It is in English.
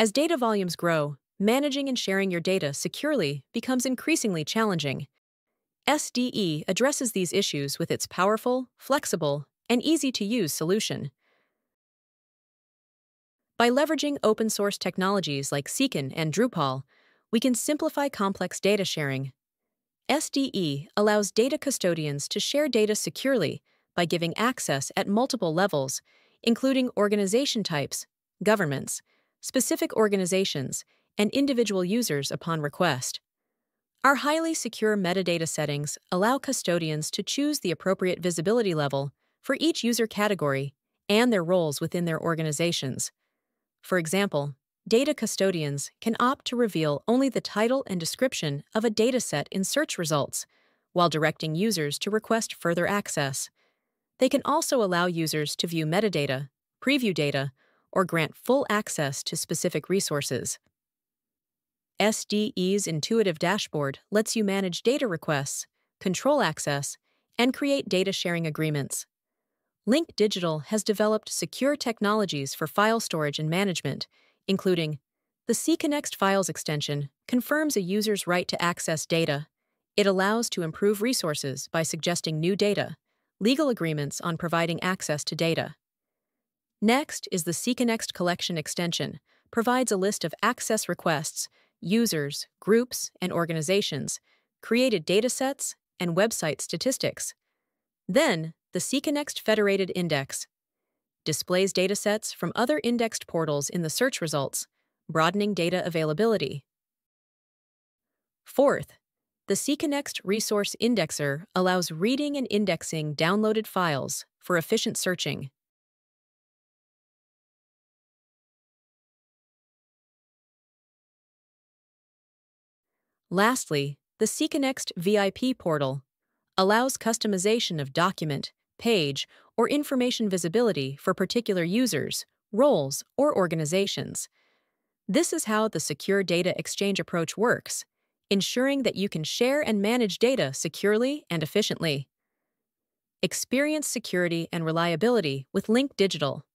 As data volumes grow, managing and sharing your data securely becomes increasingly challenging. SDE addresses these issues with its powerful, flexible, and easy-to-use solution. By leveraging open-source technologies like CKAN and Drupal, we can simplify complex data sharing. SDE allows data custodians to share data securely by giving access at multiple levels, including organization types, governments, specific organizations, and individual users upon request. Our highly secure metadata settings allow custodians to choose the appropriate visibility level for each user category and their roles within their organizations. For example, data custodians can opt to reveal only the title and description of a dataset in search results, while directing users to request further access. They can also allow users to view metadata, preview data, or grant full access to specific resources. SDE's intuitive dashboard lets you manage data requests, control access, and create data sharing agreements. Link Digital has developed secure technologies for file storage and management, including the CConnect Files extension confirms a user's right to access data. It allows to improve resources by suggesting new data, legal agreements on providing access to data. Next is the CConnect Collection Extension, provides a list of access requests, users, groups, and organizations, created datasets, and website statistics. Then, the CConnect Federated Index displays datasets from other indexed portals in the search results, broadening data availability. Fourth, the CConnect Resource Indexer allows reading and indexing downloaded files for efficient searching. Lastly, the CConnect VIP portal allows customization of document, page, or information visibility for particular users, roles, or organizations. This is how the Secure Data Exchange approach works, ensuring that you can share and manage data securely and efficiently. Experience security and reliability with Link Digital.